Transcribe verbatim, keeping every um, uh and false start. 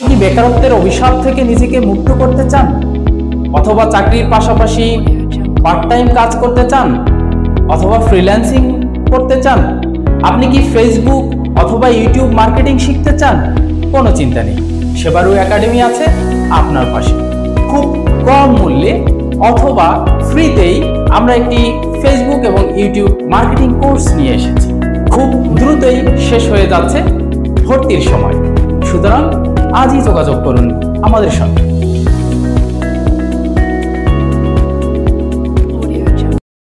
তিনি বেকারত্বের অভিশাপ থেকে নিজেকে মুক্ত করতে চান, অথবা চাকরির পাশাপাশি পার্ট টাইম কাজ করতে চান, অথবা ফ্রিল্যান্সিং করতে চান, আপনি কি ফেসবুক অথবা ইউটিউব মার্কেটিং শিখতে চান? কোনো চিন্তা নেই, সেবারু একাডেমি আছে আপনার পাশে। খুব কম মূল্যে অথবা ফ্রিতেই আমরা একটি ফেসবুক এবং ইউটিউব মার্কেটিং কোর্স নিয়ে এসেছি। খুব দ্রুতই শেষ হয়ে যাচ্ছে ভর্তির সময়, সুতরাং আজই যোগাযোগ করুন আমাদের সঙ্গে।